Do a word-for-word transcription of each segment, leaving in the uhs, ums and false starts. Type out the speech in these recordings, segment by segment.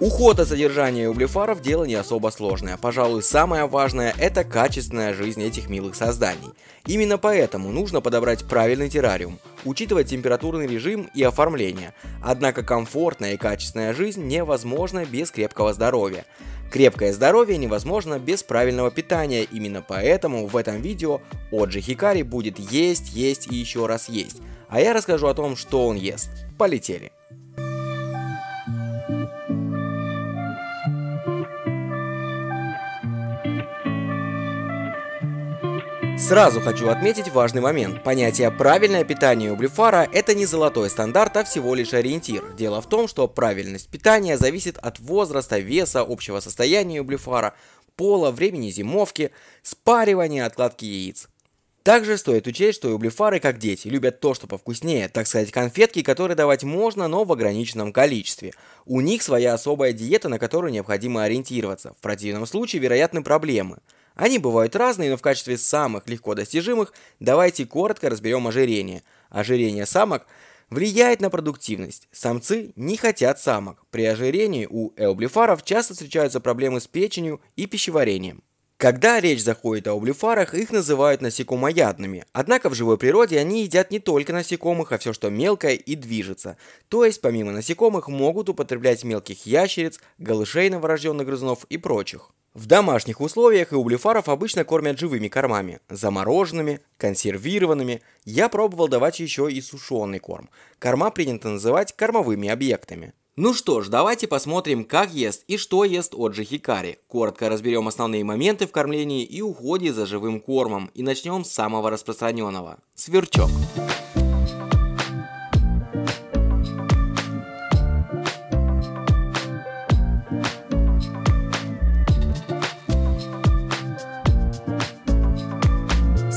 Уход от содержания эублефаров — дело не особо сложное. Пожалуй, самое важное — это качественная жизнь этих милых созданий. Именно поэтому нужно подобрать правильный террариум, учитывать температурный режим и оформление. Однако комфортная и качественная жизнь невозможна без крепкого здоровья. Крепкое здоровье невозможно без правильного питания, именно поэтому в этом видео Оджи Хикари будет есть, есть и еще раз есть. А я расскажу о том, что он ест. Полетели! Сразу хочу отметить важный момент. Понятие «правильное питание эублефара» — это не золотой стандарт, а всего лишь ориентир. Дело в том, что правильность питания зависит от возраста, веса, общего состояния эублефара, пола, времени зимовки, спаривания, откладки яиц. Также стоит учесть, что эублефары, как дети, любят то, что повкуснее, так сказать, конфетки, которые давать можно, но в ограниченном количестве. У них своя особая диета, на которую необходимо ориентироваться. В противном случае вероятны проблемы. Они бывают разные, но в качестве самых легко достижимых давайте коротко разберем ожирение. Ожирение самок влияет на продуктивность. Самцы не хотят самок. При ожирении у эублефаров часто встречаются проблемы с печенью и пищеварением. Когда речь заходит о эублефарах, их называют насекомоядными. Однако в живой природе они едят не только насекомых, а все, что мелкое и движется. То есть помимо насекомых могут употреблять мелких ящериц, голышей новорожденных грызунов и прочих. В домашних условиях эублефаров обычно кормят живыми кормами, замороженными, консервированными. Я пробовал давать еще и сушеный корм. Корма принято называть кормовыми объектами. Ну что ж, давайте посмотрим, как ест и что ест Оджи Хикари. Коротко разберем основные моменты в кормлении и уходе за живым кормом. И начнем с самого распространенного – сверчок.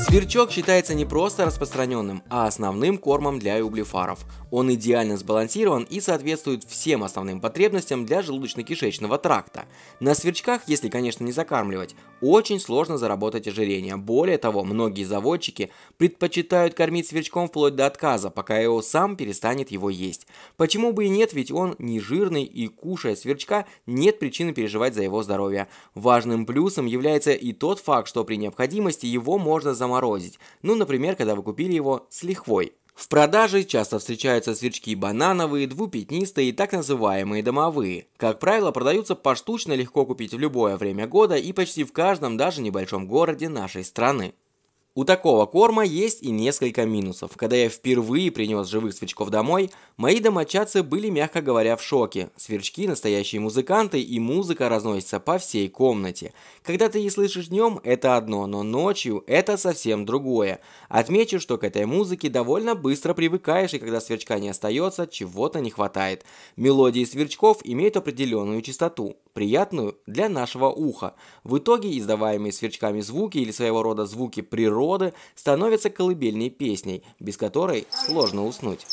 Сверчок считается не просто распространенным, а основным кормом для эублефаров. Он идеально сбалансирован и соответствует всем основным потребностям для желудочно-кишечного тракта. На сверчках, если, конечно, не закармливать, очень сложно заработать ожирение. Более того, многие заводчики предпочитают кормить сверчком вплоть до отказа, пока его сам перестанет его есть. Почему бы и нет, ведь он не жирный, и кушая сверчка, нет причины переживать за его здоровье. Важным плюсом является и тот факт, что при необходимости его можно заморозить. Ну, например, когда вы купили его с лихвой. В продаже часто встречаются сверчки банановые, двупятнистые и так называемые домовые. Как правило, продаются поштучно, легко купить в любое время года и почти в каждом, даже небольшом городе нашей страны. У такого корма есть и несколько минусов. Когда я впервые принес живых сверчков домой, мои домочадцы были, мягко говоря, в шоке. Сверчки – настоящие музыканты, и музыка разносится по всей комнате. Когда ты их слышишь днем – это одно, но ночью – это совсем другое. Отмечу, что к этой музыке довольно быстро привыкаешь, и когда сверчка не остается, чего-то не хватает. Мелодии сверчков имеют определенную частоту, приятную для нашего уха. В итоге издаваемые сверчками звуки или своего рода звуки природы становятся колыбельной песней, без которой сложно уснуть.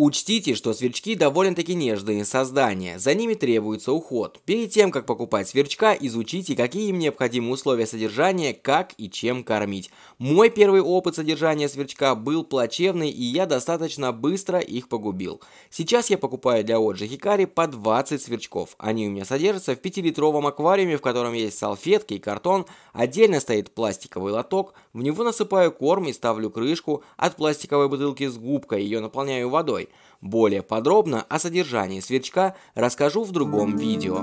Учтите, что сверчки довольно-таки нежные создания, за ними требуется уход. Перед тем, как покупать сверчка, изучите, какие им необходимы условия содержания, как и чем кормить. Мой первый опыт содержания сверчка был плачевный, и я достаточно быстро их погубил. Сейчас я покупаю для Оджи Хикари по двадцать сверчков. Они у меня содержатся в пятилитровом аквариуме, в котором есть салфетки и картон, отдельно стоит пластиковый лоток, в него насыпаю корм и ставлю крышку от пластиковой бутылки с губкой, ее наполняю водой. Более подробно о содержании сверчка расскажу в другом видео.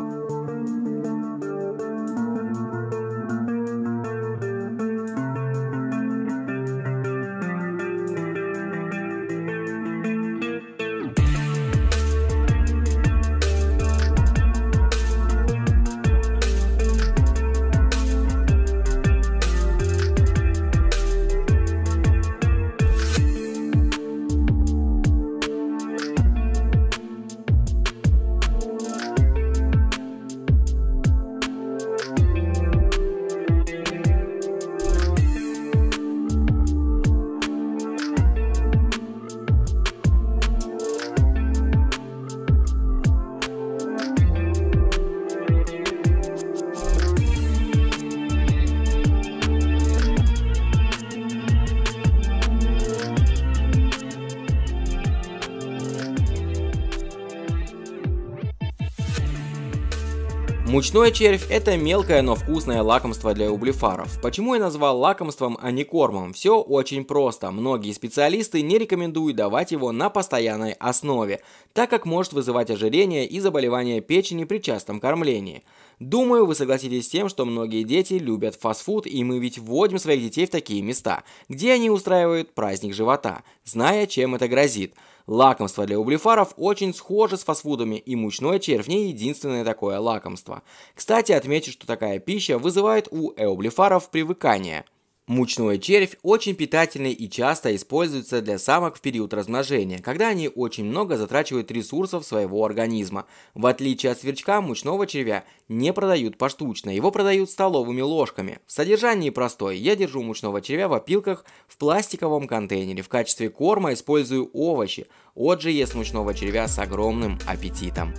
Мучной червь – это мелкое, но вкусное лакомство для эублефаров. Почему я назвал лакомством, а не кормом? Все очень просто. Многие специалисты не рекомендуют давать его на постоянной основе, так как может вызывать ожирение и заболевания печени при частом кормлении. Думаю, вы согласитесь с тем, что многие дети любят фастфуд, и мы ведь вводим своих детей в такие места, где они устраивают праздник живота, зная, чем это грозит. Лакомство для эублефаров очень схоже с фастфудами, и мучной червь не единственное такое лакомство. Кстати, отмечу, что такая пища вызывает у эублефаров привыкание. Мучной червь очень питательный и часто используется для самок в период размножения, когда они очень много затрачивают ресурсов своего организма. В отличие от сверчка, мучного червя не продают поштучно, его продают столовыми ложками. В содержании простой: я держу мучного червя в опилках в пластиковом контейнере, в качестве корма использую овощи. Оджи ест мучного червя с огромным аппетитом.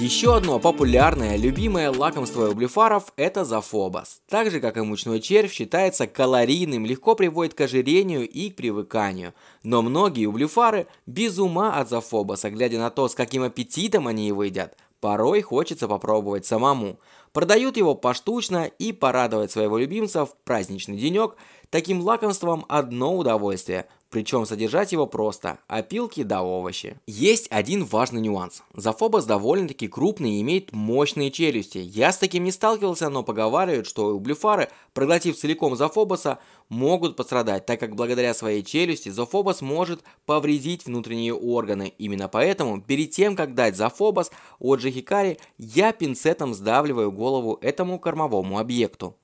Еще одно популярное, любимое лакомство эублефаров – это зофобас. Так же, как и мучной червь, считается калорийным, легко приводит к ожирению и к привыканию. Но многие эублефары без ума от зофобаса, глядя на то, с каким аппетитом они его едят, порой хочется попробовать самому. Продают его поштучно, и порадовать своего любимца в праздничный денек таким лакомством одно удовольствие. Причем содержать его просто: опилки да овощи. Есть один важный нюанс. Зофобас довольно-таки крупный и имеет мощные челюсти. Я с таким не сталкивался, но поговаривают, что эублефары, проглотив целиком зофобаса, могут пострадать, так как благодаря своей челюсти зофобас может повредить внутренние органы. Именно поэтому перед тем, как дать зофобас Оджи Хикари, я пинцетом сдавливаю голову этому кормовому объекту.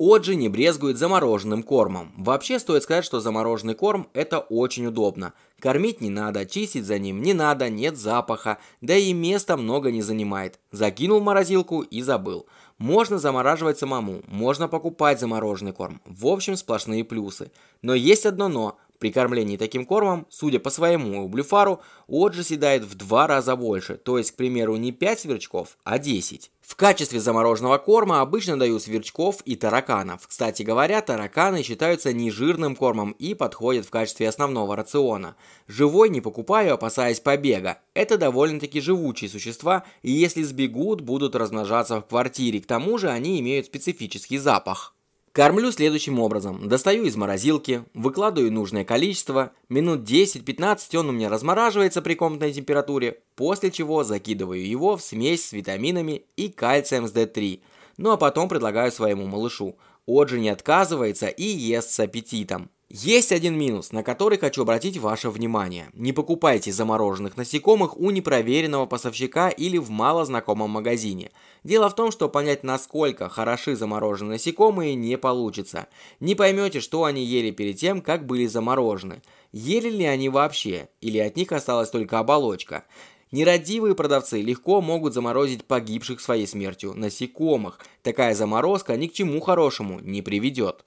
Оджи не брезгует замороженным кормом. Вообще стоит сказать, что замороженный корм – это очень удобно. Кормить не надо, чистить за ним не надо, нет запаха, да и места много не занимает. Закинул в морозилку и забыл. Можно замораживать самому, можно покупать замороженный корм. В общем, сплошные плюсы. Но есть одно но. При кормлении таким кормом, судя по своему эублефару, Оджи съедает в два раза больше, то есть, к примеру, не пять сверчков, а десять. В качестве замороженного корма обычно дают сверчков и тараканов. Кстати говоря, тараканы считаются нежирным кормом и подходят в качестве основного рациона. Живой не покупаю, опасаясь побега. Это довольно-таки живучие существа, и если сбегут, будут размножаться в квартире, к тому же они имеют специфический запах. Кормлю следующим образом. Достаю из морозилки, выкладываю нужное количество, минут десять-пятнадцать он у меня размораживается при комнатной температуре, после чего закидываю его в смесь с витаминами и кальцием с дэ три, ну а потом предлагаю своему малышу. Оджи не отказывается и ест с аппетитом. Есть один минус, на который хочу обратить ваше внимание. Не покупайте замороженных насекомых у непроверенного поставщика или в малознакомом магазине. Дело в том, что понять, насколько хороши замороженные насекомые, не получится. Не поймете, что они ели перед тем, как были заморожены. Ели ли они вообще, или от них осталась только оболочка. Нерадивые продавцы легко могут заморозить погибших своей смертью насекомых. Такая заморозка ни к чему хорошему не приведет.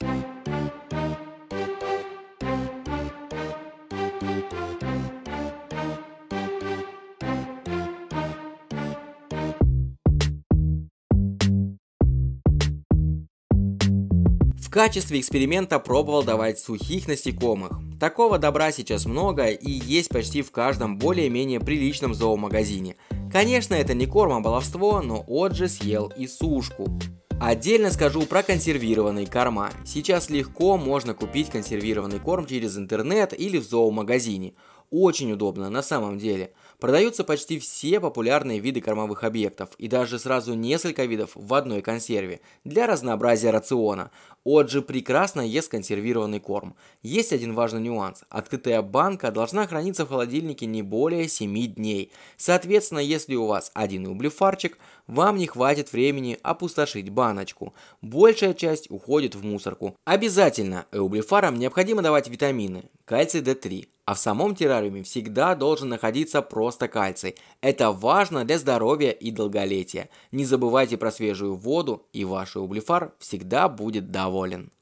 В качестве эксперимента пробовал давать сухих насекомых. Такого добра сейчас много и есть почти в каждом более-менее приличном зоомагазине. Конечно, это не корм, а баловство, но Оджи съел и сушку. Отдельно скажу про консервированные корма. Сейчас легко можно купить консервированный корм через интернет или в зоомагазине. Очень удобно на самом деле. Продаются почти все популярные виды кормовых объектов и даже сразу несколько видов в одной консерве для разнообразия рациона. Оджи прекрасно ест консервированный корм. Есть один важный нюанс. Открытая банка должна храниться в холодильнике не более семи дней. Соответственно, если у вас один эублефарчик, вам не хватит времени опустошить баночку. Большая часть уходит в мусорку. Обязательно эублефарам необходимо давать витамины, кальций дэ три. А в самом террариуме всегда должен находиться просто кальций. Это важно для здоровья и долголетия. Не забывайте про свежую воду, и ваш эублефар всегда будет доволен.